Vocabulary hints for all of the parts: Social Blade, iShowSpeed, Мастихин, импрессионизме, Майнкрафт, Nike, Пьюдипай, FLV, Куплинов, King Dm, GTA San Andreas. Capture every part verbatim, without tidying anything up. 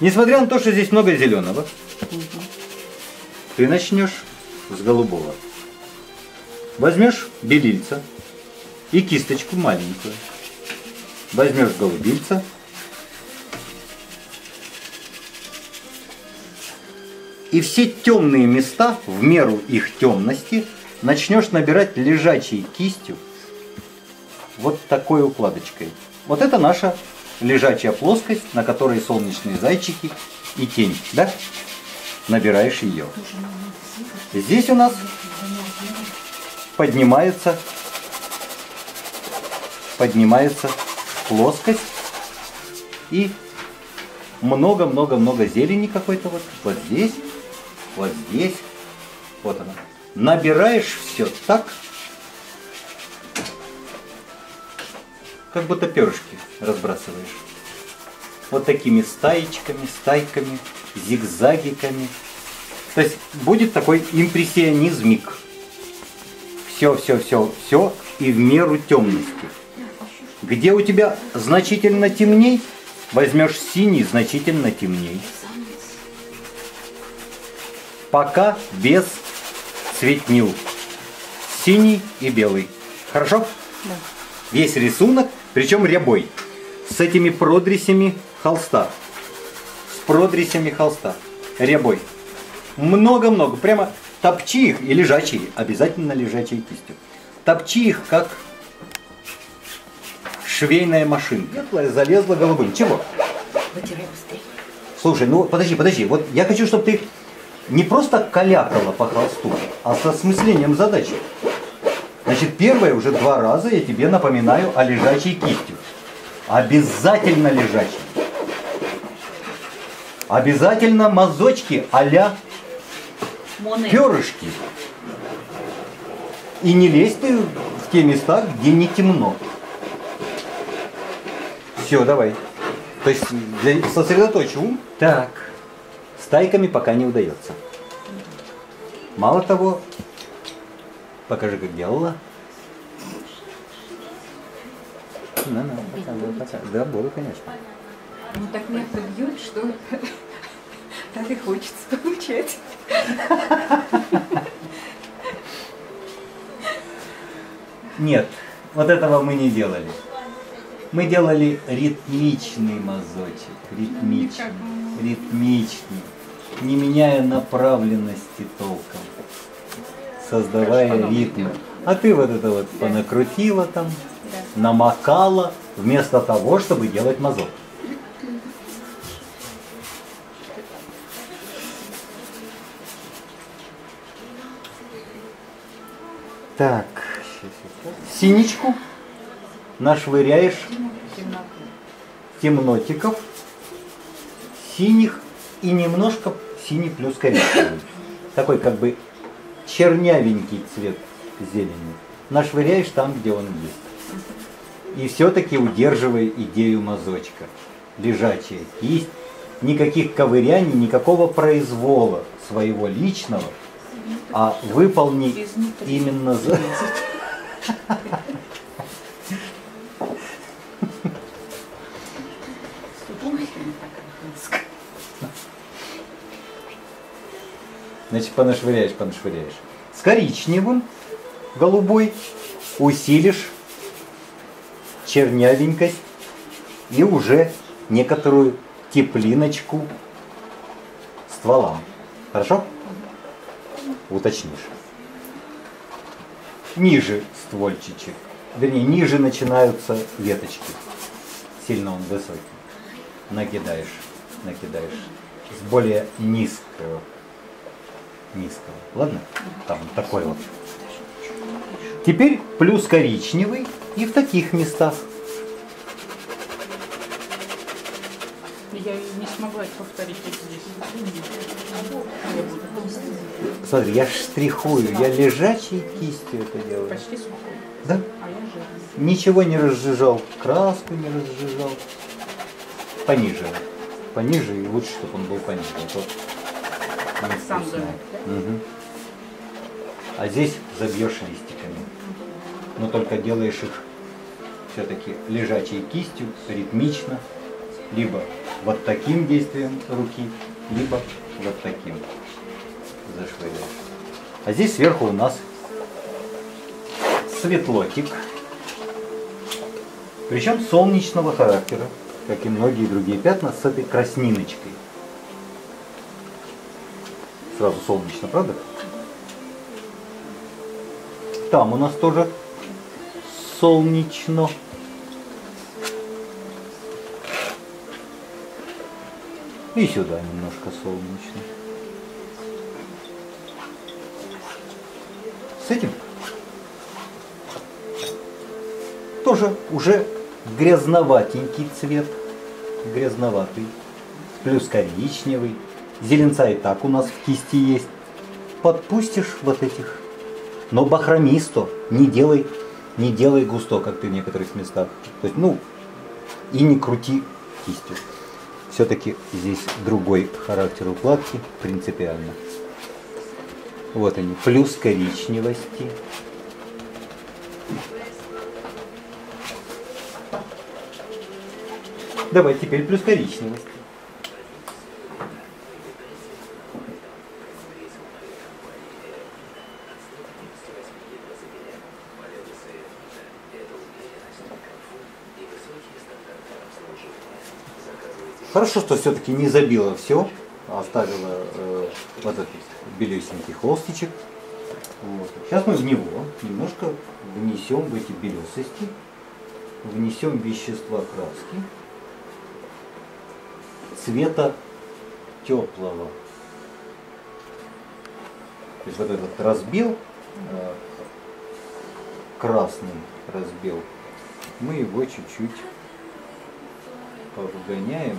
Несмотря на то, что здесь много зеленого, угу. Ты начнешь с голубого. Возьмешь белильца и кисточку маленькую. Возьмешь голубильца. И все темные места, в меру их темности, начнешь набирать лежачей кистью вот такой укладочкой. Вот это наша лежачая плоскость, на которой солнечные зайчики и тень. Да? Набираешь ее. Здесь у нас поднимается, поднимается плоскость и много-много-много зелени какой-то вот. Вот здесь, вот здесь, вот она. Набираешь все так, как будто перышки разбрасываешь. Вот такими стаечками, стайками, зигзагиками. То есть будет такой импрессионизмик. Все, все, все, все и в меру темности. Где у тебя значительно темней, возьмешь синий значительно темней. Пока без цветнил. Синий и белый. Хорошо? Да. Весь рисунок, причем рябой. С этими продресями холста. С продресями холста. Рябой. Много-много. Прямо топчи их и лежачие. Обязательно лежачие кистью. Топчи их как швейная машинка. Залезла голубым. Чего? Вытирай быстрее. Слушай, ну подожди, подожди. Вот я хочу, чтобы ты не просто калякала по холсту, а с осмыслением задачи. Значит, первое уже два раза я тебе напоминаю о лежачей кисти. Обязательно лежачей. Обязательно мазочки а-ля перышки. И не лезь ты в те места, где не темно. Все, давай. То есть для... сосредоточь ум. Так. Стайками пока не удается. Мало того, покажи, как делала. На, на, показывай, показывай. Да, буду, конечно. Ну так меня побьют, что так и хочется получать. Нет, вот этого мы не делали. Мы делали ритмичный мазочек. Ритмичный. Ритмичный. Не меняя направленности толком, создавая ритм. А ты вот это вот понакрутила там, намокала, вместо того, чтобы делать мазок. Так, синичку нашвыряешь темнотиков, синих и немножко синий плюс коричневый. Такой как бы чернявенький цвет зелени. Нашвыряешь там, где он есть. И все-таки удерживая идею мазочка. Лежачая кисть. Никаких ковыряний, никакого произвола своего личного. А выполни именно за... Значит, понашвыряешь, понашвыряешь. С коричневым, голубой, усилишь чернявенькость и уже некоторую теплиночку ствола. Хорошо? Уточнишь. Ниже ствольчичек. Вернее, ниже начинаются веточки. Сильно он высокий. Накидаешь, накидаешь. С более низкого. Низкого. Ладно? Там такой вот. Теперь плюс коричневый и в таких местах. Я не смогла повторить здесь. Смотри, я штрихую, я лежачей кистью это делаю. Почти смогла. Да? А я же... Ничего не разжижал, краску не разжижал. Пониже. Пониже, и лучше, чтобы он был пониже. Сам забьет, да? Угу. А здесь забьешь листиками. Но только делаешь их все-таки лежачей кистью, ритмично, либо вот таким действием руки, либо вот таким зашвыриваешь. А здесь сверху у нас светлотик, причем солнечного характера, как и многие другие пятна, с этой красниночкой. Сразу солнечно, правда? Там у нас тоже солнечно. И сюда немножко солнечно. С этим тоже уже грязноватенький цвет. Грязноватый. Плюс коричневый. Зеленца и так у нас в кисти есть. Подпустишь вот этих. Но бахромисто. Не делай, не делай густо, как ты в некоторых местах. То есть, ну, и не крути кистью. Все-таки здесь другой характер укладки принципиально. Вот они. Плюс коричневости. Давай теперь плюс коричневость. Хорошо, что все-таки не забила все, оставила э, вот этот белесенький холстичек. Вот. Сейчас мы в него немножко внесем в эти белесости, внесем вещества краски цвета теплого. То есть вот этот разбил, э, красный разбил, мы его чуть-чуть повыгоняем.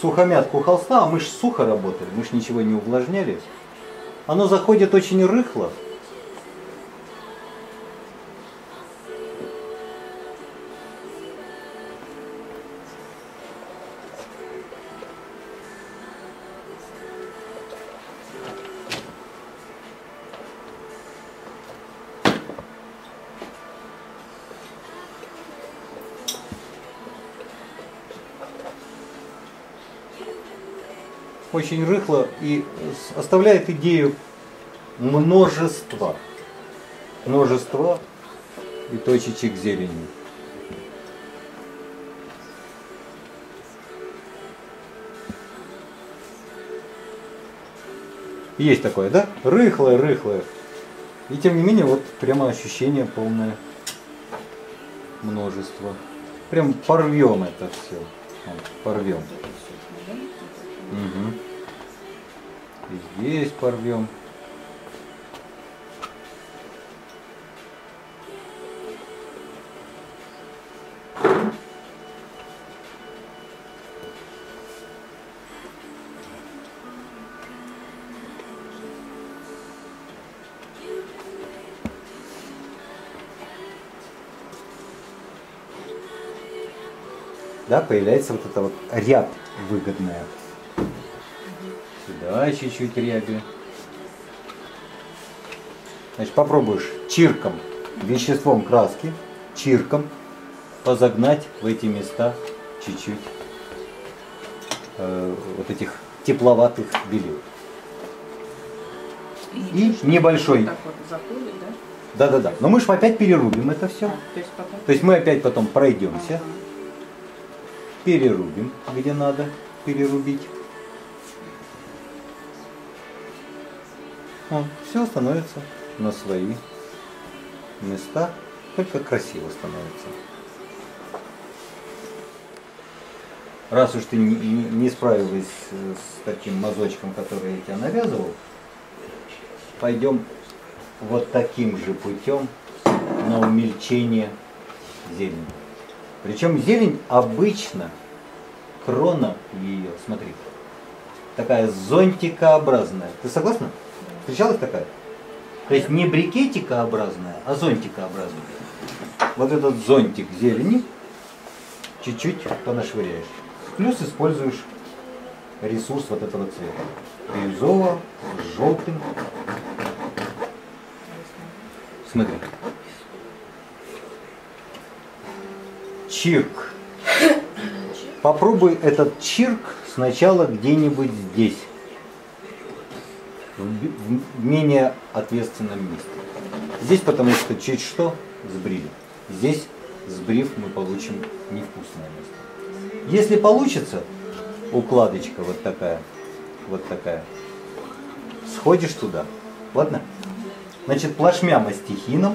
Сухомятку холста, а мы ж сухо работали, мы ж ничего не увлажняли. Оно заходит очень рыхло. Очень рыхло и оставляет идею множества, множества и точечек зелени. Есть такое, да? Рыхлое, рыхлое. И тем не менее, вот прямо ощущение полное множества. Прям порвем это все. Порвем. Угу. И здесь порвем. Да, появляется вот это вот рябь выгодная. Сюда чуть-чуть ряби. Значит, попробуешь чирком, веществом краски, чирком позагнать в эти места чуть-чуть э, вот этих тепловатых белил. И, и небольшой. Да-да-да. Вот, но мы же опять перерубим это все. А, то, есть потом... то есть мы опять потом пройдемся. Ага. Перерубим, где надо перерубить. О, все становится на свои места, только красиво становится. Раз уж ты не, не, не справилась с таким мазочком, который я тебя навязывал, пойдем вот таким же путем на умельчение зелени. Причем зелень обычно, крона ее, смотри, такая зонтикообразная. Ты согласна? Встречалась такая? То есть не брикетикообразная, а зонтикообразная. Вот этот зонтик зелени чуть-чуть понашвыряешь. Плюс используешь ресурс вот этого цвета. Бирюзового, с желтым. Смотри. Чирк. Попробуй этот чирк сначала где-нибудь здесь. В менее ответственном месте. Здесь, потому что чуть что сбрили. Здесь, сбрив, мы получим невкусное место. Если получится, укладочка вот такая, вот такая, сходишь туда. Ладно? Значит, плашмя мастихином,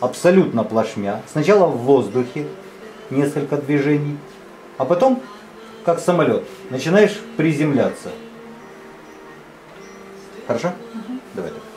абсолютно плашмя. Сначала в воздухе несколько движений, а потом, как самолет, начинаешь приземляться. Хорошо? Угу. Давай так.